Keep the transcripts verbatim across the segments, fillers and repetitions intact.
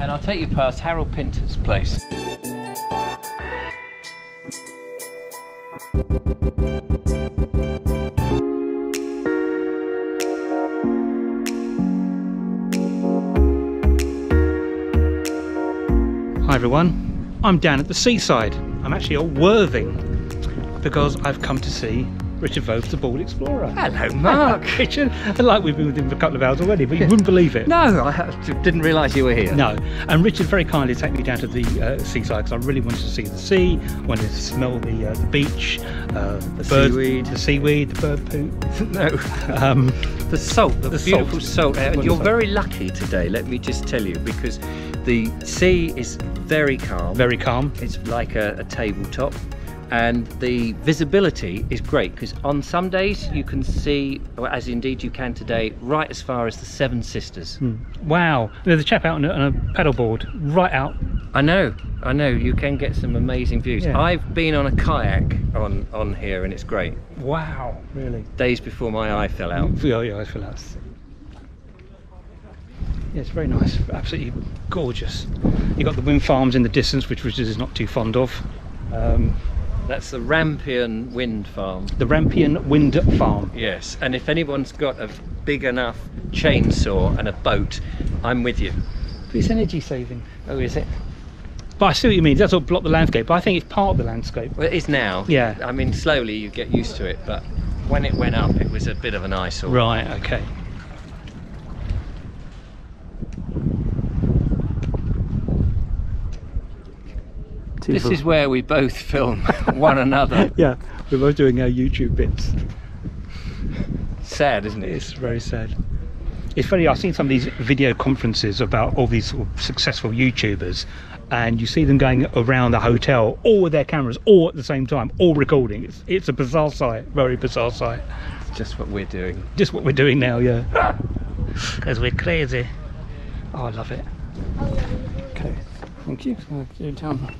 and I'll take you past Harold Pinter's place. Hi everyone, I'm down at the seaside. I'm actually at Worthing because I've come to see Richard Vobes, the Bald Explorer. Hello, Mark. Hello, Richard. Like we've been with him for a couple of hours already, but you wouldn't believe it. No, I didn't realise you were here. No, and Richard very kindly took me down to the uh, seaside because I really wanted to see the sea, wanted to smell the, uh, the beach, uh, the, the bird, seaweed, the seaweed, the bird poo. No, um, the salt, the, the beautiful salt. salt. Uh, you're very lucky today. Let me just tell you, because the sea is very calm. Very calm. It's like a, a tabletop. And the visibility is great because on some days you can see, as indeed you can today, right as far as the Seven Sisters. Hmm. Wow, there's a chap out on a, on a paddleboard, right out. I know, I know, you can get some amazing views. Yeah. I've been on a kayak on, on here and it's great. Wow, really? Days before my eye fell out. Yeah, your eye fell out. Yeah, it's very nice, absolutely gorgeous. You've got the wind farms in the distance, which Richard is not too fond of. Um, That's the Rampion Wind Farm. The Rampion Wind Farm. Yes, and if anyone's got a big enough chainsaw and a boat, I'm with you. But it's energy saving. Oh, is it? But I see what you mean. It does all block the landscape, but I think it's part of the landscape. Well, it is now. Yeah. I mean, slowly you get used to it, but when it went up, it was a bit of an eyesore. Right, okay. This is where we both film one another. Yeah, we're both doing our YouTube bits. Sad, isn't it? It's very sad. It's funny, I've seen some of these video conferences about all these sort of successful YouTubers, and you see them going around the hotel, all with their cameras, all at the same time, all recording. It's, it's a bizarre sight, very bizarre sight. It's just what we're doing. Just what we're doing now, yeah. Because we're crazy. Oh, I love it. Okay, thank you. Go down.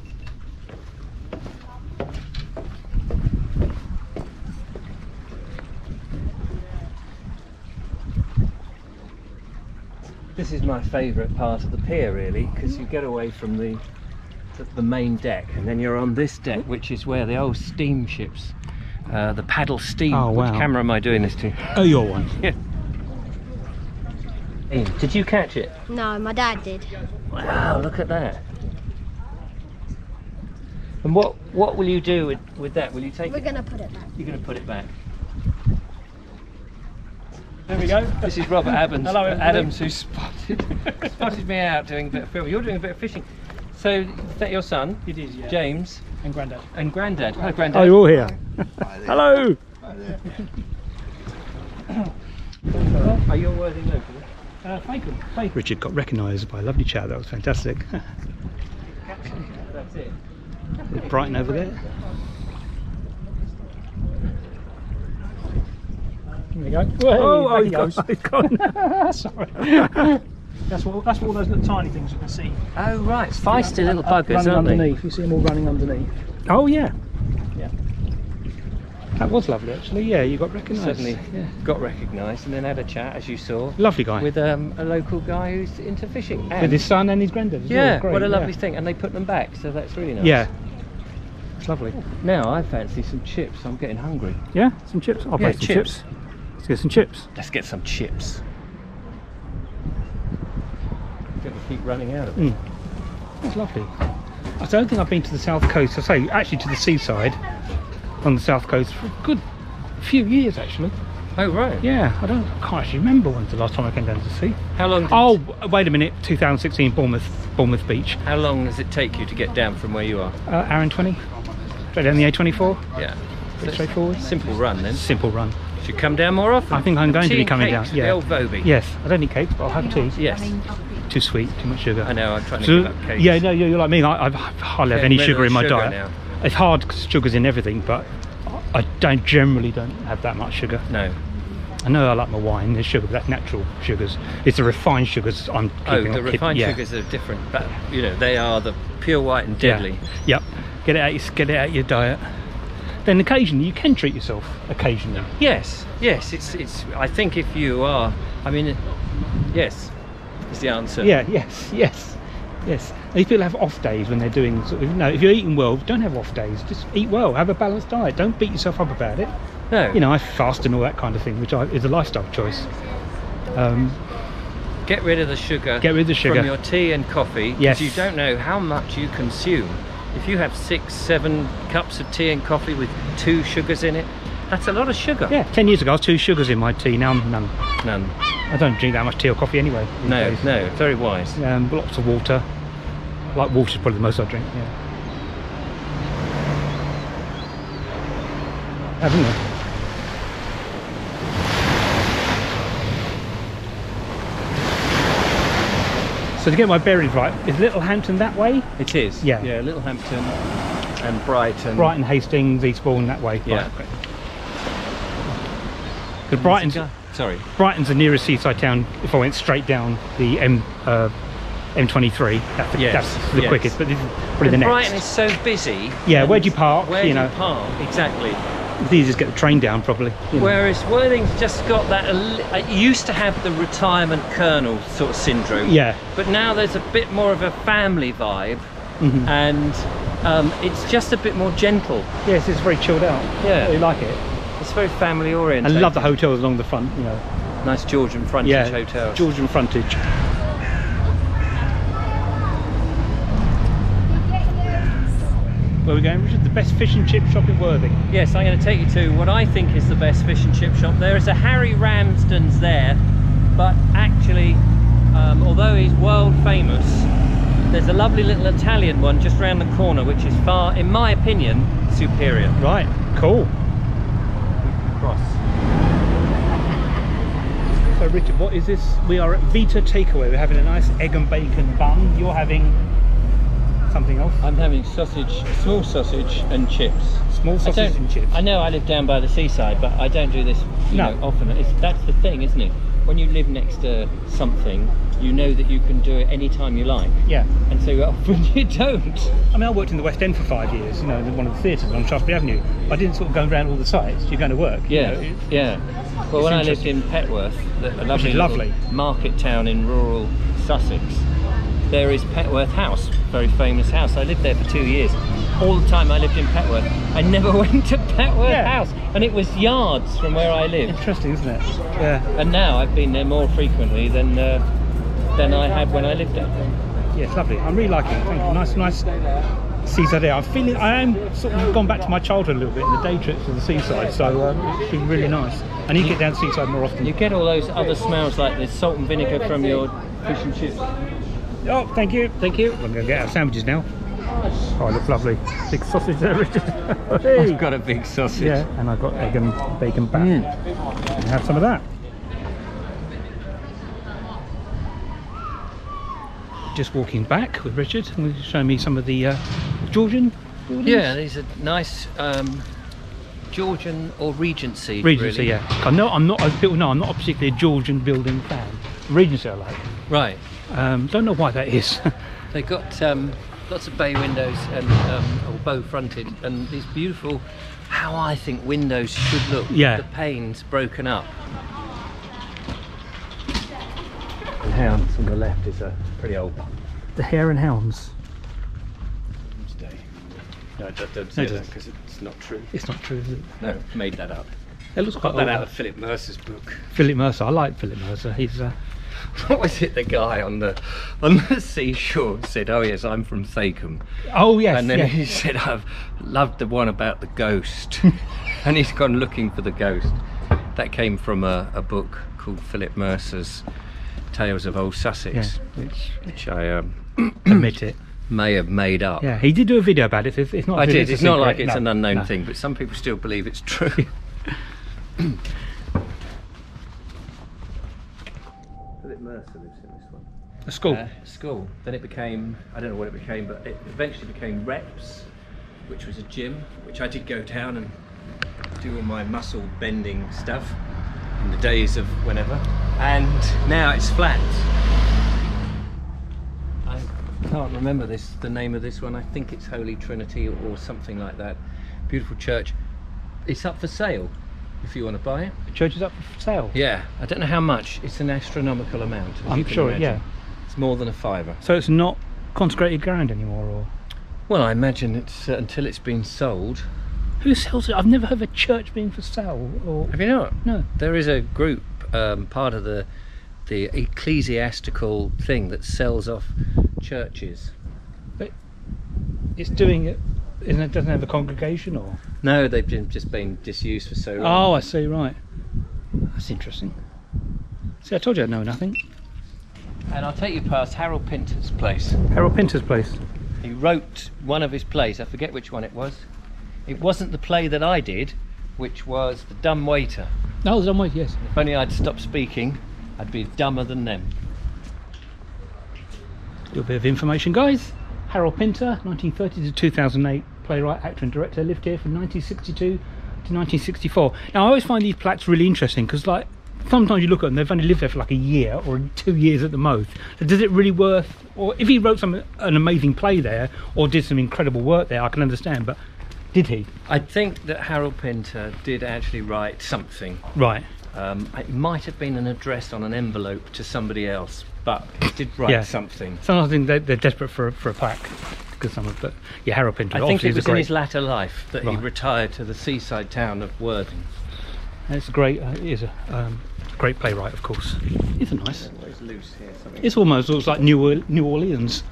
This is my favourite part of the pier, really, because you get away from the, the the main deck, and then you're on this deck, which is where the old steamships, uh, the paddle steam. Oh, wow. Which camera am I doing this to? Oh, your one. Yeah. Hey, did you catch it? No, my dad did. Wow, look at that. And what what will you do with with that? Will you take? We're it? gonna put it back. You're gonna put it back. There we go. This is Robert Adams, Hello, Adams who spotted spotted me out doing a bit of filming. You're doing a bit of fishing. So is that your son? It is, yeah. James. And Grandad. And Grandad. Hi, Grandad. Oh, you're all here. Hi there. Hello. Hi there. Are you a Worthing local? Uh, Thaycombe. Thaycombe. Richard got recognised by a lovely chap. That was fantastic. That's it. It's Brighton over there. There we go. Whoa, oh, oh, he goes. He's gone. Sorry. That's all. That's all those little tiny things you can see. Oh right, feisty yeah, little buggers, running aren't underneath. They? You see them all running underneath. Oh yeah. Yeah. That was lovely, actually. Yeah, you got recognised. Certainly. Yeah. Got recognised, and then had a chat, as you saw. Lovely guy. With um, a local guy who's into fishing. And with his son and his granddad. As yeah. Well. What a lovely yeah. thing. And they put them back, so that's really nice. Yeah. It's lovely. Now I fancy some chips. I'm getting hungry. Yeah, some chips. I'll yeah, buy some chips. chips. Let's get some chips. Let's get some chips. I'm going to keep running out of it. Mm. That's lovely. I don't think I've been to the south coast, I say, actually to the seaside on the south coast for a good few years, actually. Oh, right. Yeah, I don't, I can't actually remember when's the last time I came down to sea. How long? Did oh, it... wait a minute, two thousand sixteen Bournemouth, Bournemouth Beach. How long does it take you to get down from where you are? Uh, hour and twenty. Straight down the A twenty-four. Yeah. Pretty so straightforward. Simple run then. Simple run. Should come down more often. I think I'm going tea to be coming down. Yeah. The old Vobie. Yes, I don't need cakes, but I'll have tea. Yes. Too sweet, too much sugar. I know. I'm trying to so, give up cakes. Yeah, no, you're like me. I, I hardly have any sugar in my sugar diet. Now. It's hard because sugar's in everything, but I don't generally don't have that much sugar. No. I know I like my wine. There's sugar, but that's natural sugars. It's the refined sugars I'm keeping. Oh, the refined keep, yeah. sugars are different, but you know they are the pure white and deadly. Yeah. Yep. Get it out. Get it out of your diet. Then occasionally you can treat yourself occasionally. Yes, yes, it's it's I think if you are I mean yes is the answer. Yeah, yes, yes. Yes, these people have off days when they're doing sort of, you know, if you're eating well, don't have off days, just eat well, have a balanced diet, don't beat yourself up about it. No. You know, I fast and all that kind of thing, which I, is a lifestyle choice. Um, get rid of the sugar, get rid of the sugar from your tea and coffee, because yes. You don't know how much you consume. If you have six, seven cups of tea and coffee with two sugars in it, that's a lot of sugar. Yeah, ten years ago I was two sugars in my tea, now I'm none. None. I don't drink that much tea or coffee anyway. No, days. no, very wise. Um, lots of water. Like water's probably the most I drink, yeah. Haven't I? So to get my bearings right, is Littlehampton that way? It is. Yeah. Yeah, Littlehampton and Brighton. Brighton, Hastings, Eastbourne that way. Yeah. Because right. Brighton's sorry. Brighton's the nearest seaside town. If I went straight down the M uh, M twenty-three, that's the, yes. that's the yes. quickest. But this is probably and the next. Brighton is so busy. Yeah. Where do you park? Where you do know? you park? Exactly. It's easy to get the train down properly. Yeah. Whereas Worthing's just got that, it used to have the retirement colonel sort of syndrome. Yeah. But now there's a bit more of a family vibe, mm-hmm. and um, it's just a bit more gentle. Yes, it's very chilled out. Yeah. I really like it. It's very family oriented. I love the hotels along the front, you know. Nice Georgian frontage yeah, hotels. Georgian frontage. Where we're going, Richard, the best fish and chip shop in Worthing. Yes, I'm going to take you to what I think is the best fish and chip shop. There is a Harry Ramsden's there, but actually, um, although he's world famous, there's a lovely little Italian one just round the corner, which is far, in my opinion, superior. Right, cool. Cross. So, Richard, what is this? We are at Vita Takeaway. We're having a nice egg and bacon bun. You're having something else? I'm having sausage, small sausage and chips. Small sausage and chips? I know I live down by the seaside, but I don't do this you no. know, often. It's, that's the thing, isn't it? When you live next to something, you know that you can do it any time you like. Yeah. And so often you don't. I mean, I worked in the West End for five years, you know, in one of the theatres on Shaftesbury Avenue. I didn't sort of go around all the sites. You're going to work. Yeah, you know, yeah. Well, when I lived in Petworth, a lovely, lovely market town in rural Sussex, there is Petworth House, very famous house. I lived there for two years. All the time I lived in Petworth, I never went to Petworth yeah. House, and it was yards from where I lived. Interesting, isn't it? Yeah. And now I've been there more frequently than uh, than I had when I lived there. Yeah, it's lovely. I'm really liking it. Thank you. Nice, nice seaside there. I'm feeling. I am sort of gone back to my childhood a little bit in the day trips to the seaside, so um, it's been really nice. I need to get down to the seaside more often. You get all those other smells like the salt and vinegar from your fish and chips. Oh, thank you. Thank you. I'm going to get our sandwiches now. Oh, I look lovely. Big sausage there, Richard. Hey. I've got a big sausage. Yeah, and I've got egg and bacon back. Mm. And have some of that. Just walking back with Richard, and he's showing me some of the uh, Georgian buildings. Yeah, these are nice um, Georgian or Regency. Regency, really. yeah. I know I'm not. People know I'm not a particularly Georgian building fan. Regency, I like. Right. Um, don't know why that is. They've got um, lots of bay windows and um, or bow fronted, and these beautiful, how I think windows should look. Yeah. The panes broken up. And Hounds on the left is a pretty old one. The Hare and Hounds. No, I don't, don't say no, that because it's not true. It's not true, is it? No, made that up. It looks quite. Got that old. Out of Philip Mercer's book. Philip Mercer, I like Philip Mercer. He's. Uh, What was it the guy on the on the seashore said, oh yes, I'm from Thaycombe. Oh yes. And then yes. he said, I've loved the one about the ghost. And he's gone looking for the ghost. That came from a, a book called Philip Mercer's Tales of Old Sussex, yeah. which, which I um, admit it. May have made up. Yeah, he did do a video about it. It's, it's not I did, it's, it's not like it's no, an unknown no. thing, but some people still believe it's true. Mercer lives in this one. A school? Uh, school. Then it became, I don't know what it became, but it eventually became Reps, which was a gym, which I did go down and do all my muscle bending stuff in the days of whenever. And now it's flat. I can't remember this, the name of this one. I think it's Holy Trinity or, or something like that. Beautiful church. It's up for sale. If you want to buy it, the church is up for sale. Yeah, I don't know how much. It's an astronomical amount. I'm sure. Imagine. Yeah, it's more than a fiver. So it's not consecrated ground anymore, or? Well, I imagine it's uh, until it's been sold. Who sells it? I've never heard of a church being for sale. Or have you not? No. There is a group, um, part of the the ecclesiastical thing, that sells off churches. But it's doing it. Isn't it? Doesn't have a congregation, or? No, they've been, just been disused for so long. Oh, I see. Right. That's interesting. See, I told you I'd know nothing. And I'll take you past Harold Pinter's place. Harold Pinter's place. He wrote one of his plays. I forget which one it was. It wasn't the play that I did, which was The Dumb Waiter. Oh, The Dumb Waiter, yes. If only I'd stopped speaking, I'd be dumber than them. A little bit of information, guys. Harold Pinter, nineteen thirty to two thousand eight, playwright, actor and director, lived here from nineteen sixty-two to nineteen sixty-four. Now, I always find these plaques really interesting, because like sometimes you look at them, they've only lived there for like a year or two years at the most. So does it really worth, or if he wrote some an amazing play there or did some incredible work there, I can understand, but did he? I think that Harold Pinter did actually write something. Right. Um, it might have been an address on an envelope to somebody else, but it did write yeah. something. Something they, they're desperate for, for a plaque, because some of the yeah, Harold Pinter. I think it was in his latter life that right. he retired to the seaside town of Worthing. And it's a great. Uh, it is a um, great playwright, of course. It's a nice. It's loose here. Something. It's almost looks like New New Orleans.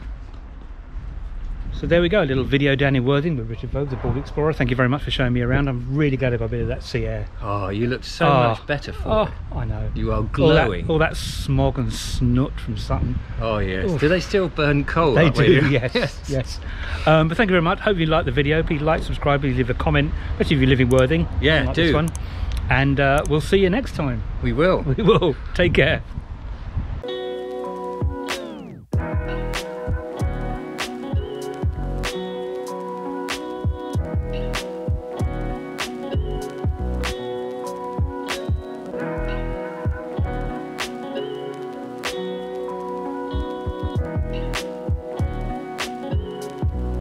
So there we go, a little video down in Worthing with Richard Vobes, the Bald Explorer. Thank you very much for showing me around. I'm really glad I got a bit of that sea air. Oh, you look so oh, much better for oh, it. I know. You are glowing. All that, all that smog and snot from Sutton. Oh, yes. Oof. Do they still burn coal? They do, yes, yes. yes. Um, but thank you very much. Hope you liked the video. Please like, subscribe, please leave a comment, especially if you live in Worthing. Yeah, like do. This one. And uh, we'll see you next time. We will. We will. Take care.